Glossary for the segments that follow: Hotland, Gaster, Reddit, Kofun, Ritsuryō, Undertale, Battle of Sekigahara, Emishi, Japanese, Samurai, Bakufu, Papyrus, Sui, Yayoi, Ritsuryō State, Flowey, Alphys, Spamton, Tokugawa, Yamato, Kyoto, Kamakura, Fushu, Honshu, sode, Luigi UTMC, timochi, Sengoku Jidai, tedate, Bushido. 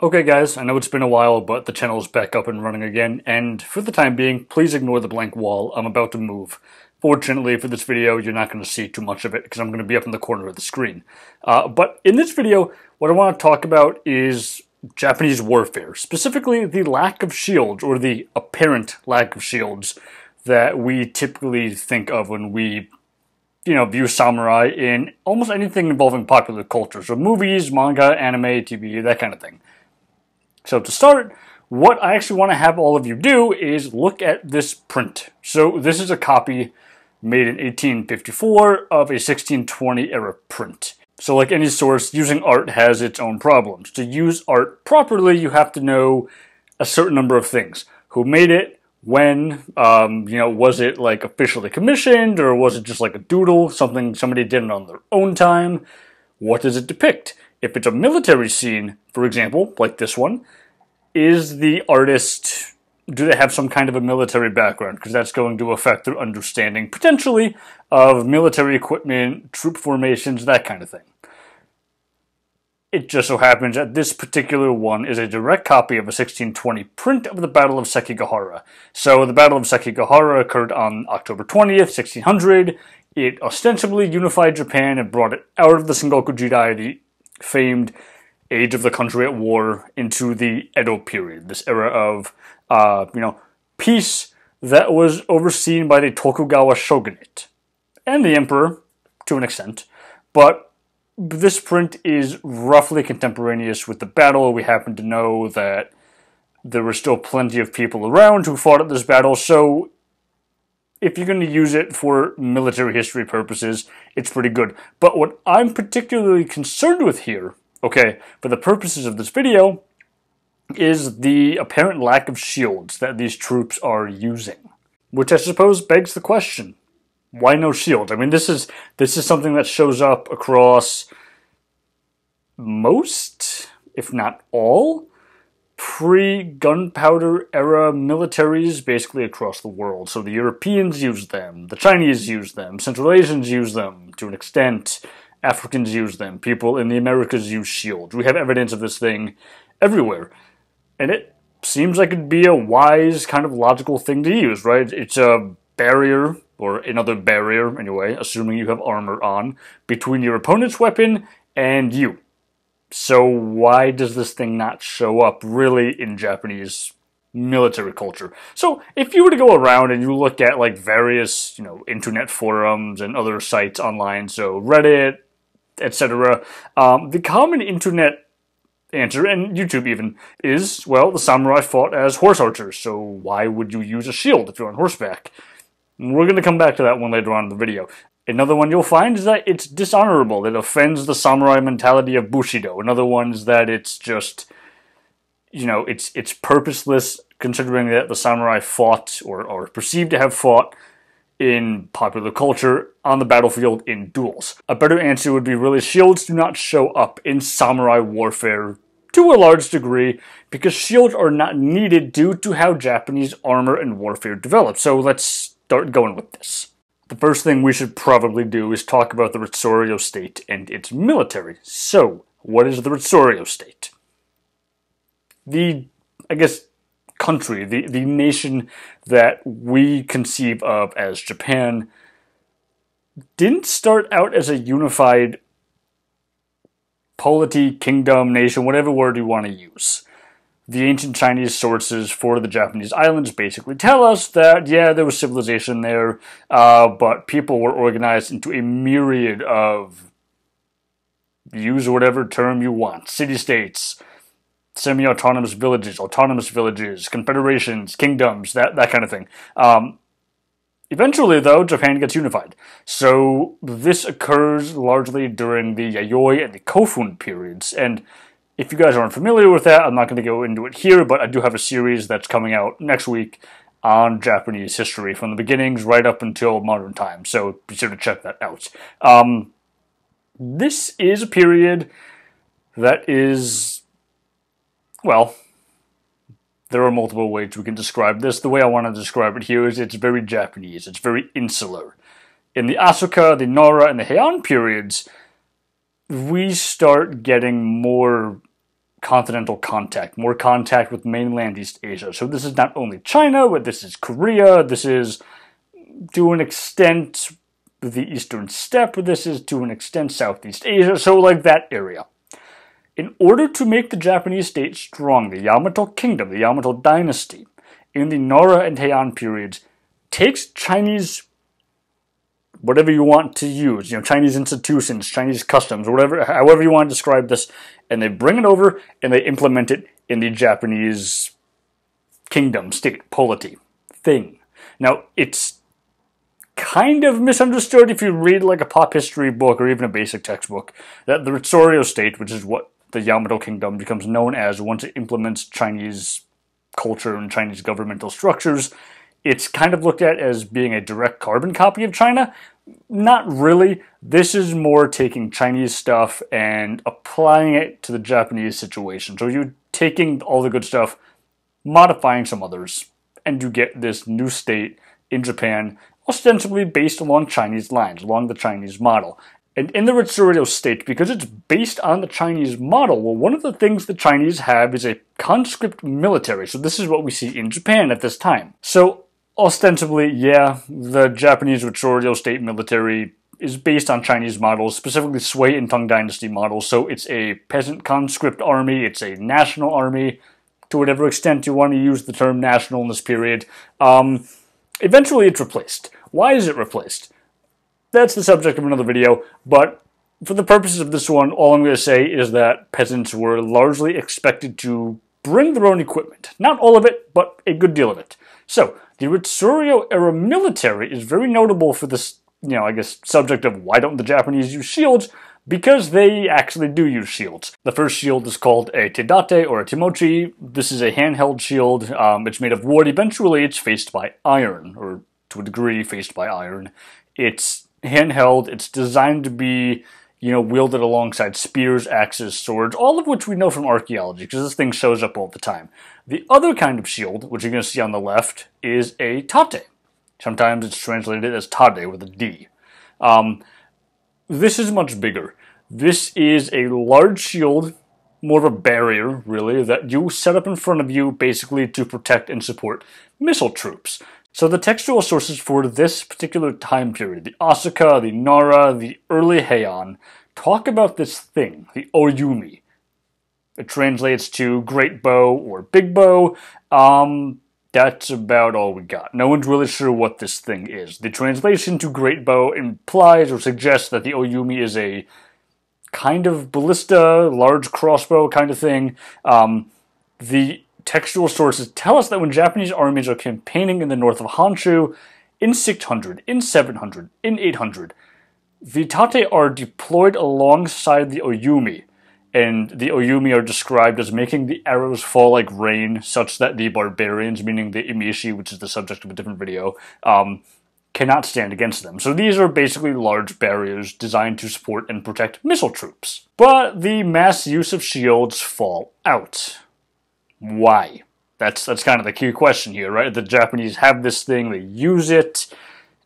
Okay guys, I know it's been a while, but the channel's back up and running again, and for the time being, please ignore the blank wall. I'm about to move. Fortunately for this video, you're not going to see too much of it because I'm going to be up in the corner of the screen. But in this video, what I want to talk about is Japanese warfare, specifically the lack of shields, or the apparent lack of shields that we typically think of when we view samurai in almost anything involving popular culture. So movies, manga, anime, TV, that kind of thing. So to start, what I actually want to have all of you do is look at this print. So this is a copy made in 1854 of a 1620 era print. So like any source, using art has its own problems. To use art properly, you have to know a certain number of things. Who made it? When? Was it like officially commissioned, or was it just like a doodle, something somebody did on their own time? What does it depict? If it's a military scene, for example, like this one, is the artist, do they have some kind of a military background? Because that's going to affect their understanding, potentially, of military equipment, troop formations, that kind of thing. It just so happens that this particular one is a direct copy of a 1620 print of the Battle of Sekigahara. So the Battle of Sekigahara occurred on October 20th, 1600. It ostensibly unified Japan and brought it out of the Sengoku Jidai, the famed age of the country at war, into the Edo period, this era of peace that was overseen by the Tokugawa shogunate and the emperor to an extent. But this print is roughly contemporaneous with the battle. We happen to know that there were still plenty of people around who fought at this battle, so if you're going to use it for military history purposes, it's pretty good. But what I'm particularly concerned with here, okay, for the purposes of this video, is the apparent lack of shields that these troops are using. Which I suppose begs the question, why no shields? I mean, this is something that shows up across most, if not all, pre-gunpowder era militaries basically across the world. So the Europeans used them, the Chinese used them, Central Asians used them to an extent, Africans used them, people in the Americas use shields. We have evidence of this thing everywhere. And it seems like it'd be a wise kind of logical thing to use, right? It's a barrier, or another barrier anyway, assuming you have armor on, between your opponent's weapon and you. So why does this thing not show up really in Japanese military culture? So if you were to go around and you look at like various, internet forums and other sites online, so Reddit, etc., the common internet answer, and YouTube even, is, well, the samurai fought as horse archers, so why would you use a shield if you're on horseback? And we're going to come back to that one later on in the video. Another one you'll find is that it's dishonorable. It offends the samurai mentality of Bushido. Another one is that it's just, it's purposeless, considering that the samurai fought, or perceived to have fought, in popular culture on the battlefield in duels. A better answer would be really shields do not show up in samurai warfare to a large degree because shields are not needed due to how Japanese armor and warfare develop. So let's start going with this. The first thing we should probably do is talk about the Ritsuryō state and its military. So, what is the Ritsuryō state? The, I guess, country, the nation that we conceive of as Japan, didn't start out as a unified polity, kingdom, nation, whatever word you want to use. The ancient Chinese sources for the Japanese islands basically tell us that, yeah, there was civilization there, but people were organized into a myriad of, use whatever term you want, city-states, semi-autonomous villages, autonomous villages, confederations, kingdoms, that kind of thing. Eventually, though, Japan gets unified. So this occurs largely during the Yayoi and the Kofun periods, and if you guys aren't familiar with that, I'm not going to go into it here, but I do have a series that's coming out next week on Japanese history from the beginnings right up until modern times, so be sure to check that out. This is a period that is, well, there are multiple ways we can describe this. The way I want to describe it here is it's very Japanese, it's very insular. In the Asuka, the Nara, and the Heian periods, we start getting more continental contact, more contact with mainland East Asia. So this is not only China, but this is Korea, this is, to an extent, the Eastern Steppe, this is, to an extent, Southeast Asia, so like that area. In order to make the Japanese state strong, the Yamato Kingdom, the Yamato Dynasty, in the Nara and Heian periods, takes Chinese, whatever you want to use, you know, Chinese institutions, Chinese customs, whatever, however you want to describe this, and they bring it over and they implement it in the Japanese kingdom, state, polity thing. Now, it's kind of misunderstood if you read like a pop history book or even a basic textbook that the Ritsuryō state, which is what the Yamato kingdom becomes known as once it implements Chinese culture and Chinese governmental structures, it's kind of looked at as being a direct carbon copy of China. Not really. This is more taking Chinese stuff and applying it to the Japanese situation. So you're taking all the good stuff, modifying some others, and you get this new state in Japan, ostensibly based along Chinese lines, along the Chinese model. And in the Ritsuryō state, because it's based on the Chinese model, well, one of the things the Chinese have is a conscript military. So this is what we see in Japan at this time. So ostensibly, yeah, the Japanese Ritsuryō state military is based on Chinese models, specifically Sui and Tang dynasty models. So it's a peasant conscript army, it's a national army, to whatever extent you want to use the term national in this period. Eventually it's replaced. Why is it replaced? That's the subject of another video, but for the purposes of this one, all I'm going to say is that peasants were largely expected to bring their own equipment. Not all of it, but a good deal of it. So, the Ritsuryō-era military is very notable for this, you know, I guess, subject of why don't the Japanese use shields, because they actually do use shields. The first shield is called a tedate or a timochi. This is a handheld shield. It's made of wood. Eventually, it's faced by iron, or to a degree, faced by iron. It's handheld, it's designed to be, you know, wielded alongside spears, axes, swords, all of which we know from archaeology, because this thing shows up all the time. The other kind of shield, which you're going to see on the left, is a tate. Sometimes it's translated as tade with a D. This is much bigger. This is a large shield, more of a barrier, really, that you set up in front of you basically to protect and support missile troops. So the textual sources for this particular time period, the Asuka, the Nara, the early Heian, talk about this thing, the Oyumi. It translates to great bow or big bow. That's about all we got. No one's really sure what this thing is. The translation to great bow implies or suggests that the Oyumi is a kind of ballista, large crossbow kind of thing. The textual sources tell us that when Japanese armies are campaigning in the north of Honshu, in 600, in 700, in 800, the tate are deployed alongside the Oyumi, and the Oyumi are described as making the arrows fall like rain, such that the barbarians, meaning the Emishi, which is the subject of a different video, cannot stand against them. So these are basically large barriers designed to support and protect missile troops. But the mass use of shields fall out. Why? That's kind of the key question here, right? The Japanese have this thing, they use it,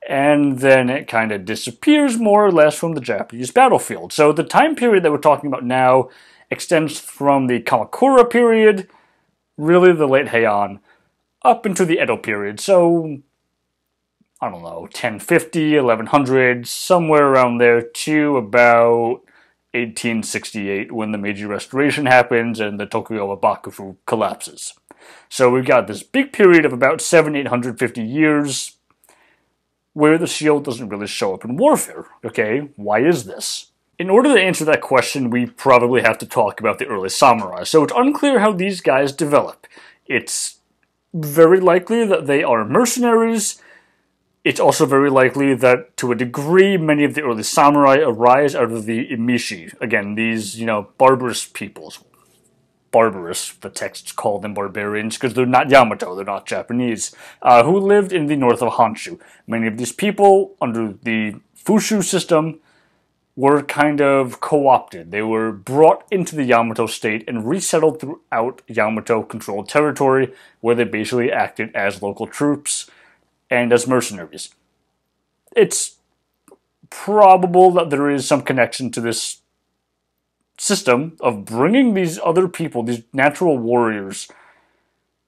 and then it kind of disappears more or less from the Japanese battlefield. So the time period that we're talking about now extends from the Kamakura period, really the late Heian, up into the Edo period. So, I don't know, 1050, 1100, somewhere around there to about 1868, when the Meiji Restoration happens and the Tokugawa Bakufu collapses. So we've got this big period of about 700–850 years where the shield doesn't really show up in warfare. Okay, why is this? In order to answer that question, we probably have to talk about the early samurai. So it's unclear how these guys develop. It's very likely that they are mercenaries. It's also very likely that, to a degree, many of the early samurai arise out of the Emishi. Again, these, you know, barbarous peoples. Barbarous, the texts call them barbarians, because they're not Yamato, they're not Japanese, who lived in the north of Honshu. Many of these people, under the Fushu system, were kind of co-opted. They were brought into the Yamato state and resettled throughout Yamato-controlled territory, where they basically acted as local troops and as mercenaries. It's probable that there is some connection to this system of bringing these other people, these natural warriors,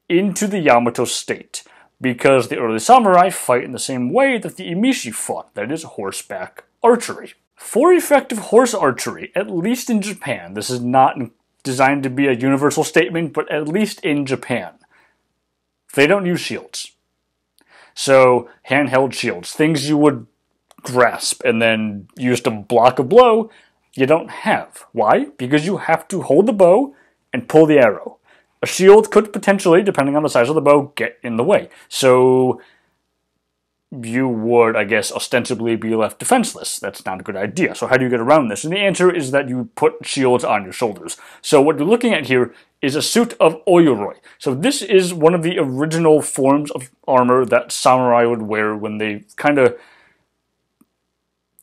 into the Yamato state. Because the early samurai fight in the same way that the Emishi fought, that is, horseback archery. For effective horse archery, at least in Japan, this is not designed to be a universal statement, but at least in Japan, they don't use shields. So, handheld shields, things you would grasp and then use to block a blow, you don't have. Why? Because you have to hold the bow and pull the arrow. A shield could potentially, depending on the size of the bow, get in the way. So you would, I guess, ostensibly be left defenseless. That's not a good idea. So how do you get around this? And the answer is that you put shields on your shoulders. So what you're looking at here is a suit of ō-yoroi. So this is one of the original forms of armor that samurai would wear when they kind of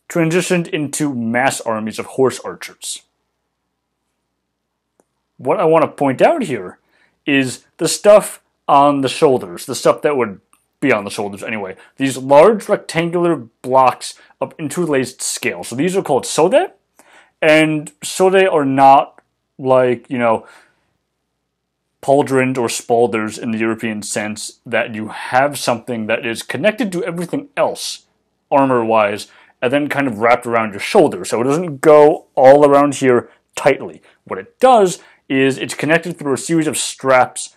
transitioned into mass armies of horse archers. What I want to point out here is the stuff on the shoulders, the stuff that would be on the shoulders anyway. These large rectangular blocks of interlaced scales. So these are called sode, and sode are not like, you know, pauldrons or spalders in the European sense, that you have something that is connected to everything else, armor-wise, and then kind of wrapped around your shoulder. So it doesn't go all around here tightly. What it does is it's connected through a series of straps,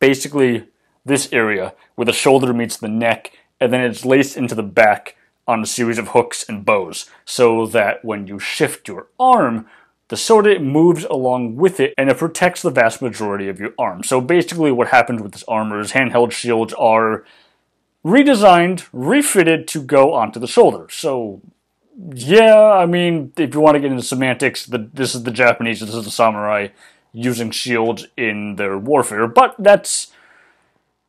basically this area where the shoulder meets the neck, and then it's laced into the back on a series of hooks and bows, so that when you shift your arm, the sode moves along with it, and it protects the vast majority of your arm. So basically what happens with this armor is handheld shields are redesigned, refitted to go onto the shoulder. So yeah, I mean, if you want to get into semantics, this is the Japanese, this is the samurai using shields in their warfare, but that's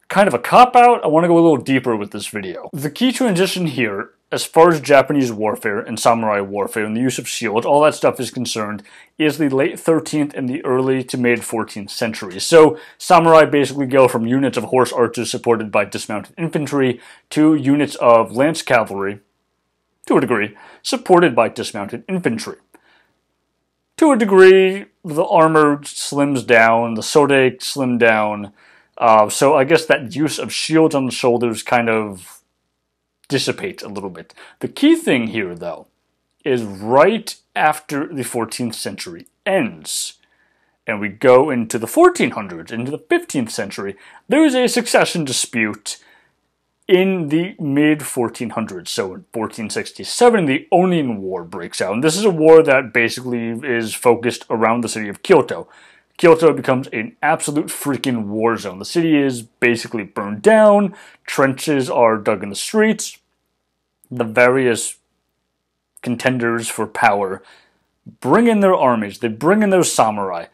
kind of a cop-out. I want to go a little deeper with this video. The key transition here, as far as Japanese warfare and samurai warfare and the use of shields, all that stuff is concerned, is the late 13th and the early to mid 14th century. So samurai basically go from units of horse archers supported by dismounted infantry to units of lance cavalry, to a degree, supported by dismounted infantry. To a degree, the armor slims down, the sode slim down, so I guess that use of shields on the shoulders kind of dissipates a little bit. The key thing here, though, is right after the 14th century ends, and we go into the 1400s, into the 15th century, there is a succession dispute in the mid-1400s, so in 1467, the Onin War breaks out. And this is a war that basically is focused around the city of Kyoto. Kyoto becomes an absolute freaking war zone. The city is basically burned down, trenches are dug in the streets, the various contenders for power bring in their armies, they bring in their samurai,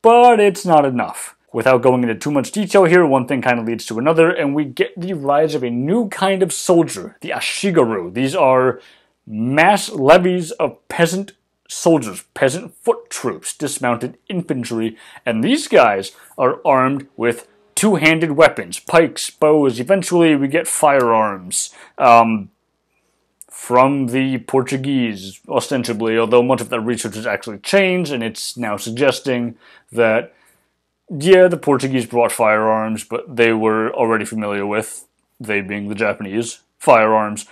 but it's not enough. Without going into too much detail here, one thing kind of leads to another, and we get the rise of a new kind of soldier, the ashigaru. These are mass levies of peasant soldiers, peasant foot troops, dismounted infantry, and these guys are armed with two-handed weapons, pikes, bows. Eventually we get firearms from the Portuguese, ostensibly, although much of that research has actually changed, and it's now suggesting that yeah, the Portuguese brought firearms, but they were already familiar with, they being the Japanese, firearms,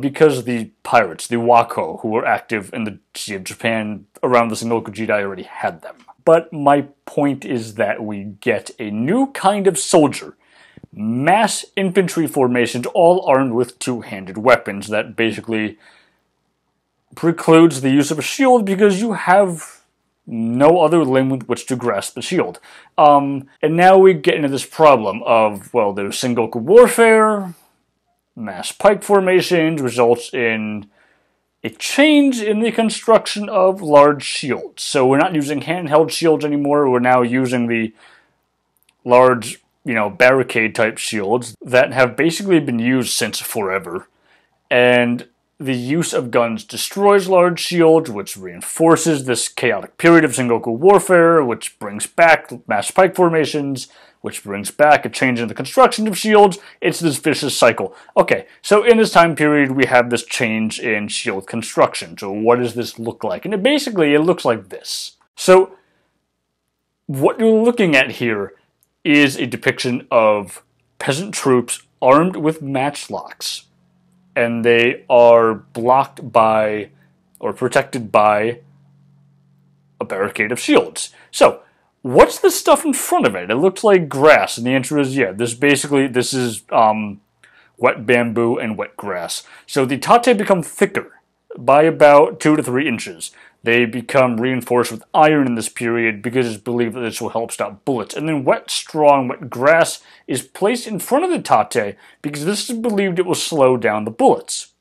because the pirates, the Wako, who were active in the Sea of Japan around the Sengoku Jidai, already had them. But my point is that we get a new kind of soldier, mass infantry formations, all armed with two-handed weapons, that basically precludes the use of a shield because you have no other limb with which to grasp the shield. And now we get into this problem of, well, there's Sengoku warfare, mass pike formations results in a change in the construction of large shields. So we're not using handheld shields anymore, we're now using the large, you know, barricade type shields that have basically been used since forever. And the use of guns destroys large shields, which reinforces this chaotic period of Sengoku warfare, which brings back mass pike formations, which brings back a change in the construction of shields. It's this vicious cycle. Okay, so in this time period, we have this change in shield construction. So what does this look like? And it looks like this. So what you're looking at here is a depiction of peasant troops armed with matchlocks. And they are blocked by, or protected by, a barricade of shields. So, what's this stuff in front of it? It looks like grass, and the answer is yeah. This is wet bamboo and wet grass. So the tate become thicker by about 2 to 3 inches. They become reinforced with iron in this period because it's believed that this will help stop bullets. And then wet straw and wet grass is placed in front of the tate because this is believed it will slow down the bullets.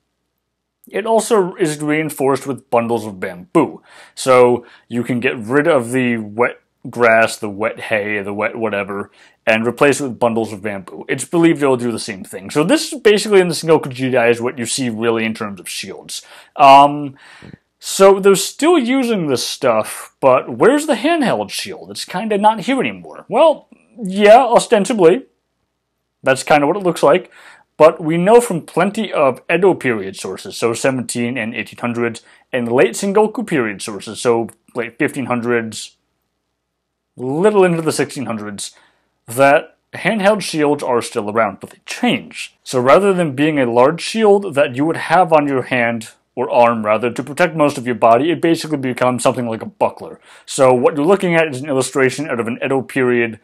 It also is reinforced with bundles of bamboo. So you can get rid of the wet grass, the wet hay, the wet whatever, and replace it with bundles of bamboo. It's believed it will do the same thing. So this is basically in the Sengoku Jidai is what you see really in terms of shields. So they're still using this stuff, but where's the handheld shield? It's kind of not here anymore. Well, yeah, ostensibly. That's kind of what it looks like. But we know from plenty of Edo period sources, so 17 and 1800s, and late Sengoku period sources, so late 1500s, little into the 1600s, that handheld shields are still around, but they change. So rather than being a large shield that you would have on your hand, or arm rather, to protect most of your body, it basically becomes something like a buckler. So what you're looking at is an illustration out of an Edo period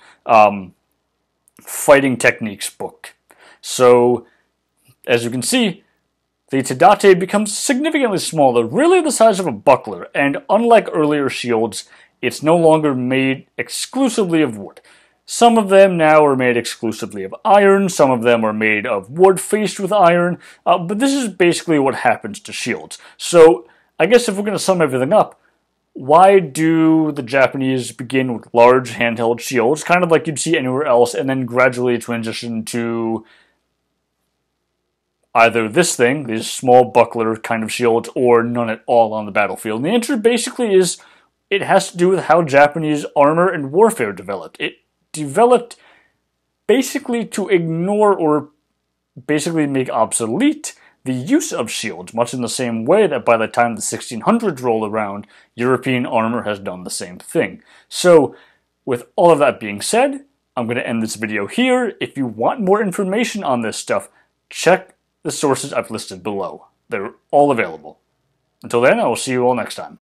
fighting techniques book. So, as you can see, the tedate becomes significantly smaller, really the size of a buckler, and unlike earlier shields, it's no longer made exclusively of wood. Some of them now are made exclusively of iron, some of them are made of wood faced with iron, but this is basically what happens to shields. So, I guess if we're going to sum everything up, why do the Japanese begin with large handheld shields, kind of like you'd see anywhere else, and then gradually transition to either this thing, these small buckler kind of shields, or none at all on the battlefield? And the answer basically is it has to do with how Japanese armor and warfare developed. It developed basically to ignore or basically make obsolete the use of shields, much in the same way that by the time the 1600s roll around, European armor has done the same thing. So, with all of that being said, I'm going to end this video here. If you want more information on this stuff, check the sources I've listed below. They're all available. Until then, I will see you all next time.